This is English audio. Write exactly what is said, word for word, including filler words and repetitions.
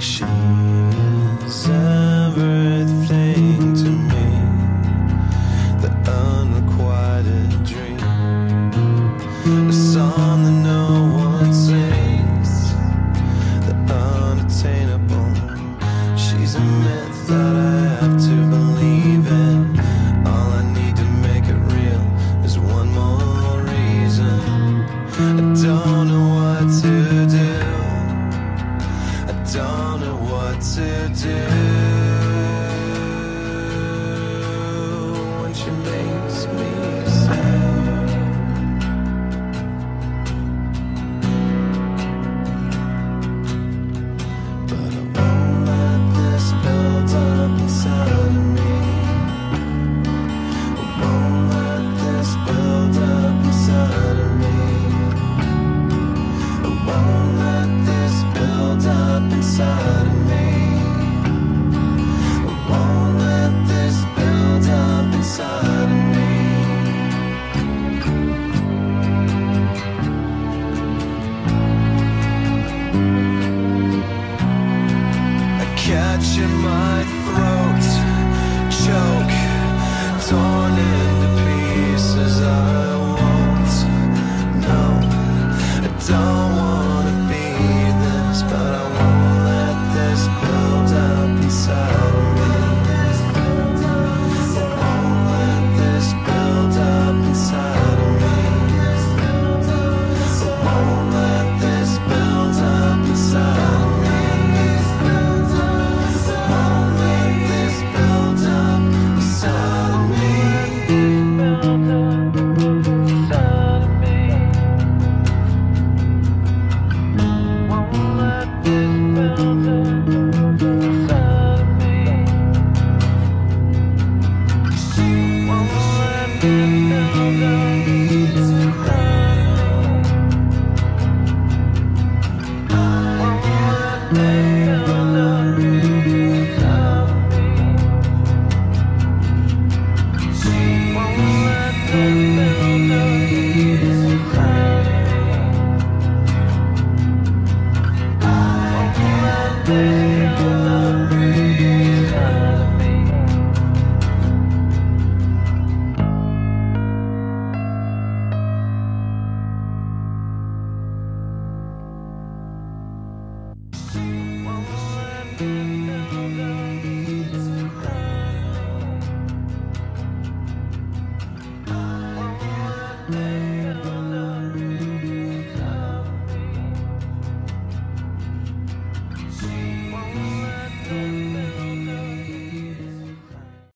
She is everything to me, the unrequited dream, a song that no one sings, the unattainable. She's a myth that I have to believe in. All I need to make it real is one more reason. I don't know what to do, I don't know what to do when she makes me sad. But I won't let this build up inside of me. I won't let this build up inside of me. I won't let this build up inside of me. I won't let this build up inside of me. I catch in my throat, choke, torn into pieces. I won't, no, I don't want. Thank you.